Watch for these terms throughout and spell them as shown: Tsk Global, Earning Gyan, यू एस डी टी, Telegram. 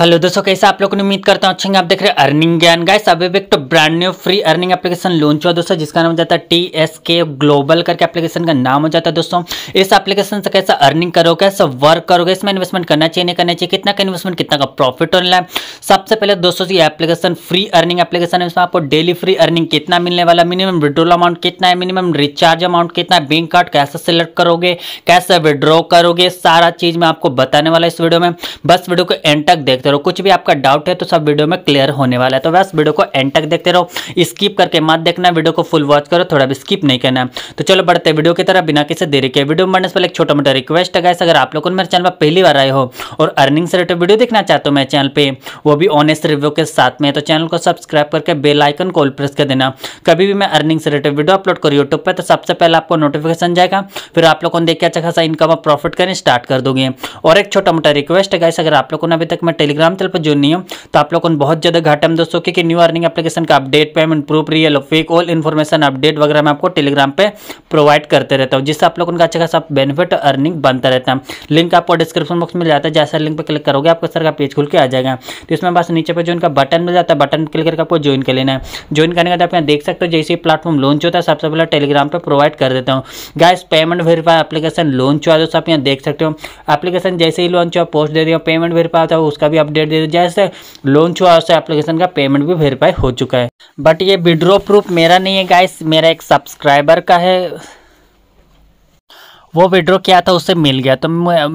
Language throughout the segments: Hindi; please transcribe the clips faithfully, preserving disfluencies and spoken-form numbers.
हेलो दोस्तों, कैसा आप लोगों ने? उम्मीद करता हूँ अच्छे हैं। आप देख रहे हैं अर्निंग ज्ञान। गाइस अभी एक तो brand new free earning application launch हुआ दोस्तों, जिसका नाम हो जाता है टी एस के ग्लोबल करके एप्लीकेशन का नाम हो जाता है दोस्तों। इस एप्लीकेशन से कैसा अर्निंग करोगे, सब वर्क करोगे, इसमें इन्वेस्टमेंट करना चाहिए नहीं करना चाहिए, कितना का इन्वेस्टमेंट, कितना का प्रॉफिट होने वाला है। सबसे पहले दोस्तों ये एप्लीकेशन फ्री अर्निंग एप्लीकेशन है, इसमें आपको डेली फ्री अर्निंग कितना मिलने वाला, मिनिमम विड्रॉल अमाउंट कितना है, मिनिमम रिचार्ज अमाउंट कितना है, बैंक कार्ड कैसे सिलेक्ट करोगे, कैसे विड्रॉ करोगे, सारा चीज़ मैं आपको बताने वाला इस वीडियो में। बस वीडियो को एंड तक देख तो कुछ भी आपका डाउट है तो सब वीडियो में क्लियर होने वाला है, तो बस वीडियो को एंड तक देखते रहो, स्किप करके मत देखना, वीडियो को फुल वॉच करो, थोड़ा भी स्किप नहीं करना है। तो चलो बढ़ते वीडियो की तरफ बिना किसी देरी के। वीडियो में बढ़ने से पहले एक छोटा मोटा रिक्वेस्ट है गाइस, अगर आप लोगों को मेरे चैनल पर पहली बार आए हो और अर्निंग से रिलेटेड वीडियो देखना चाहते हो मेरे चैनल पर, वो भी ऑनेस्ट रिव्यू के साथ में, तो चैनल को सब्सक्राइब करके बेल आइकन को प्रेस कर देना। कभी भी मैं अर्निंग से रिलेटेड वीडियो अपलोड करूँ यूट्यूब पर तो सबसे पहले आपको नोटिफिकेशन जाएगा, फिर आप लोगों ने देख के अच्छा खासा इनकम और प्रॉफिट करना स्टार्ट कर दोगे। और एक छोटा मोटा रिक्वेस्ट है गाइस, अगर आप लोगों ने अभी तक टेलीग्राम चैनल पर जुड़नी हो तो आप लोगों को बहुत ज्यादा घाटा में दोस्तों, क्योंकि न्यू अर्निंग एप्लीकेशन का update, payment proof, real fake, all information update वगैरह मैं आपको टेलीग्राम पे प्रोवाइड करते रहता हूँ, जिससे आप लोगों का अच्छा खासा बेनिफिट अर्निंग बनता रहता है। लिंक आपको डिस्क्रिप्शन बॉक्स मिल जाता है, जैसा लिंक पर क्लिक करोगे आपका सर का पेज खुल के आ जाएगा। तो इसमें बस नीचे पर जो इनका बटन मिल जाता है, बटन क्लिक करके आपको ज्वाइन कर लेना है। ज्वाइन करने के बाद आप यहाँ देख सकते हो, जैसे ही प्लेटफॉर्म लॉन्च होता है सबसे पहले टेलीग्राम पर प्रोवाइड कर देता हूँ। Guys payment verify application launch हुआ दोस्तों, आप यहाँ देख सकते हो। एप्लीकेशन जैसे ही लॉन्च हुआ पोस्ट दे दिया, पेमेंट वेरीफाई होता है उसका भी अपडेट दे दो, जैसे लॉन्च हुआ उससे एप्लीकेशन का पेमेंट भी वेरीफाई हो चुका है। बट ये विड्रॉ प्रूफ मेरा नहीं है गाइस, मेरा एक सब्सक्राइबर का है, वो विड्रॉ किया था उससे मिल गया, तो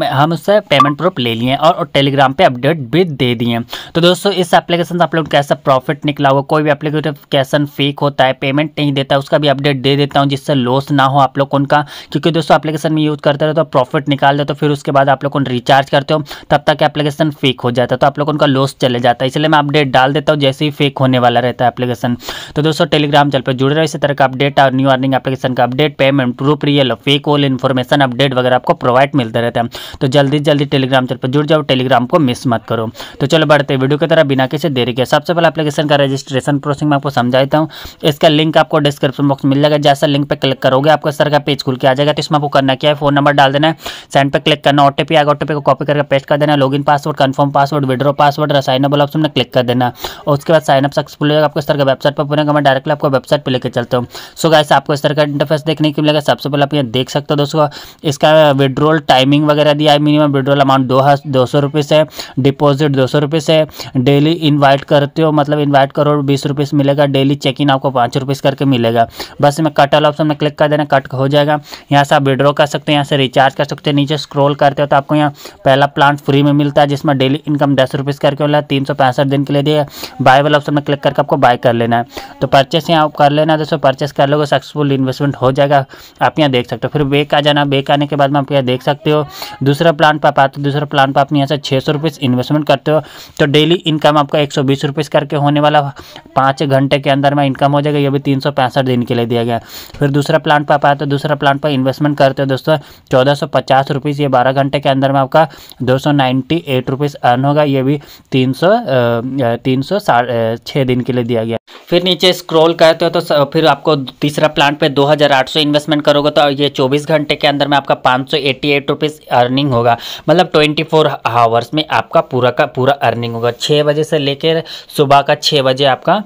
हम उससे पेमेंट प्रूफ ले लिए और, और टेलीग्राम पे अपडेट भी दे दिए। तो दोस्तों इस एप्लीकेशन से आप लोग कैसा प्रॉफिट निकला होगा, कोई भी एप्लीकेशन फेक होता है, पेमेंट नहीं देता है, उसका भी अपडेट दे देता हूँ, जिससे लॉस ना हो आप लोग उनका, क्योंकि दोस्तों एप्लीकेशन में यूज़ करते रहते हो, प्रॉफिट निकाल देते हो, फिर उसके बाद आप लोग रिचार्ज करते हो, तब तक एप्लीकेशन फेक हो जाता है, तो आप लोग उनका लॉस चले जाता है, इसलिए मैं अपडेट डाल देता हूँ जैसे ही फेक होने वाला रहता है एप्लीकेशन। तो दोस्तों टेलीग्राम चैनल पर जुड़े रहे, इसी तरह का अपडेट और न्यू अर्निंग एप्लीकेशन का update, payment proof, real fake, all information update वगैरह आपको प्रोवाइड मिलते रहते हैं। तो जल्दी जल्दी टेलीग्राम चैनल पर जुड़ जाओ, टेलीग्राम को मिस मत करो। तो चलो बढ़ते वीडियो की तरफ बिना किसी देरी के। सबसे पहले एप्लीकेशन का रजिस्ट्रेशन प्रोसेस मैं आपको समझा देता हूँ। इसका लिंक आपको डिस्क्रिप्शन बॉक्स मिल जाएगा, जैसा लिंक पर क्लिक करोगे आपको सर का पेज खुल के आ जाएगा। तो इसमें आपको करना क्या है, फोन नंबर डाल देना है, सेंड पर क्लिक करना, ओटीपी आएगा, ओटीपी को कॉपी करके पेस्ट कर देना, login password, confirm password, withdraw password, sign up वाला ऑप्शन में क्लिक कर देना और उसके बाद साइन अप सक्सेसफुल हो जाएगा। आपको सर का वेबसाइट पर पूरा मैं डायरेक्टली आपको वेबसाइट पर लेकर चलता हूँ। सो गाइस आपको इस तरह का इंटरफेस देखने को मिलेगा। सबसे पहले आप ये देख सकते हो दोस्तों, इसका विड्रॉल टाइमिंग वगैरह दिया है, मिनिमम विड्रॉल अमाउउंट दो दो सौ रुपये से, डिपॉजिट दो सौ रुपये से, डेली इनवाइट करते हो मतलब इनवाइट करो बीस रुपये से मिलेगा, डेली चेक इन आपको पाँच रुपये से करके मिलेगा। बस मैं कट वाला ऑप्शन में क्लिक कर देना, कट हो जाएगा। यहाँ से आप विड्रॉ कर सकते हैं, यहाँ से रिचार्ज कर सकते हैं। नीचे स्क्रॉल करते हो तो आपको यहाँ पहला प्लान फ्री में मिलता है, जिसमें डेली इनकम दस रुपये से करके मिला, तीन सौ पैंसठ दिन के लिए दिया। बाय वाला ऑप्शन में क्लिक करके आपको बाय कर लेना है, तो परचेस यहाँ आप कर लेना दोस्तों। परचेस कर लोगे सक्सेसफुल इन्वेस्टमेंट हो जाएगा, आप यहाँ देख सकते हो। फिर वे का जाना, बेक आने के बाद में आप यहाँ देख सकते हो दूसरा प्लान पर पाते हो। दूसरा प्लान पर आप यहाँ से छः सौ रुपये इन्वेस्टमेंट करते हो तो डेली इनकम आपका एक सौ बीस रुपये करके होने वाला, पाँच घंटे के अंदर में इनकम हो जाएगा। ये भी तीन सौ पैंसठ दिन के लिए दिया गया। फिर दूसरा प्लान पर पाते हो, दूसरा प्लान पर इन्वेस्टमेंट करते हो दोस्तों चौदह सौ पचास रुपये, ये बारह घंटे के अंदर में आपका दो सौ नाइन्टी एट रुपये अर्न होगा। ये भी तीन सौ तीन सौ साढ़े छः दिन के लिए दिया गया। फिर नीचे स्क्रॉल करते हो तो फिर आपको तीसरा प्लान पे दो हज़ार आठ सौ इन्वेस्टमेंट करोगे तो ये चौबीस घंटे के अंदर में आपका पाँच सौ एट्टी एट रुपीज़ अर्निंग होगा, मतलब चौबीस आवर्स में आपका पूरा का पूरा अर्निंग होगा। छः बजे से लेकर सुबह का छः बजे आपका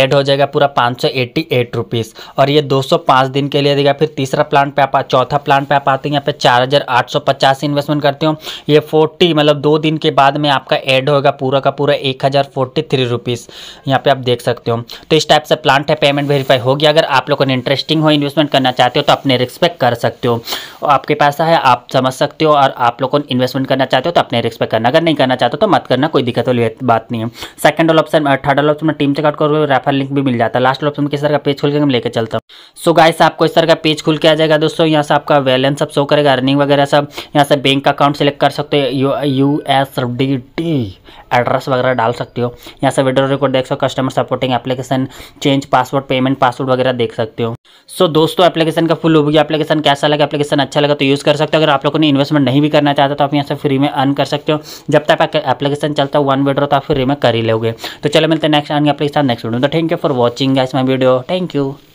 ऐड हो जाएगा पूरा पाँच सौ एट्टी एट रुपीज़ और ये दो सौ पाँच दिन के लिए देगा। फिर तीसरा प्लान पे आप, चौथा प्लान पे आप आते हैं, यहाँ पे चार हज़ार आठ सौ पचास इन्वेस्टमेंट करते हो। ये चालीस मतलब दो दिन के बाद में आपका ऐड होगा पूरा का पूरा एक हज़ार फोर्टी थ्री रुपीज़, यहाँ पर आप देख सकते हो। तो इस टाइप से प्लान है, पेमेंट वेरीफाई हो गया। अगर आप लोगों ने इंटरेस्टिंग हो, इन्वेस्टमेंट करना चाहते हो तो अपने रिस्क पे कर सकते हो, आपके पास है आप समझ सकते हो, और आप लोगों ने इन्वेस्टमेंट करना चाहते हो तो अपने रिस्क पे करना, अगर नहीं करना चाहते हो तो मत करना, कोई दिक्कत वाली बात नहीं है। सेकंड ऑप्शन, थर्ड ऑप्शन में टीम चेकआउट करो, रेफर लिंक भी मिल जाता है। लास्ट ऑप्शन में किस तरह का पेज खोल के हम लेकर चलता हूँ। सो गाइस आपको इस तरह का पेज खुल के आ जाएगा दोस्तों। यहाँ से आपका बैलेंस सब शो करेगा, अर्निंग वगैरह सब। यहाँ से बैंक का अकाउंट सेलेक्ट कर सकते हो, यू एस डी टी address वगैरह डाल सकते हो। यहाँ से विड्रॉ रिकॉर्ड देख सकते हो, customer supporting application, change password, payment password वगैरह देख सकते हो। सो so, दोस्तों एप्लीकेशन का फुल ओवरव्यू, एप्लीकेशन कैसा लगा, एप्लीकेशन अच्छा लगा तो यूज़ कर सकते हो। अगर आप लोगों ने इन्वेस्टमेंट नहीं भी करना चाहता तो आप यहाँ से फ्री में अर्न कर सकते हो। जब तक एप्लीकेशन चलता है वन विड्रॉ तो आप फ्री में कर ही लोगे। तो चलो मिलते हैं next earning application next video. तो thank you for watching guys my video, thank you.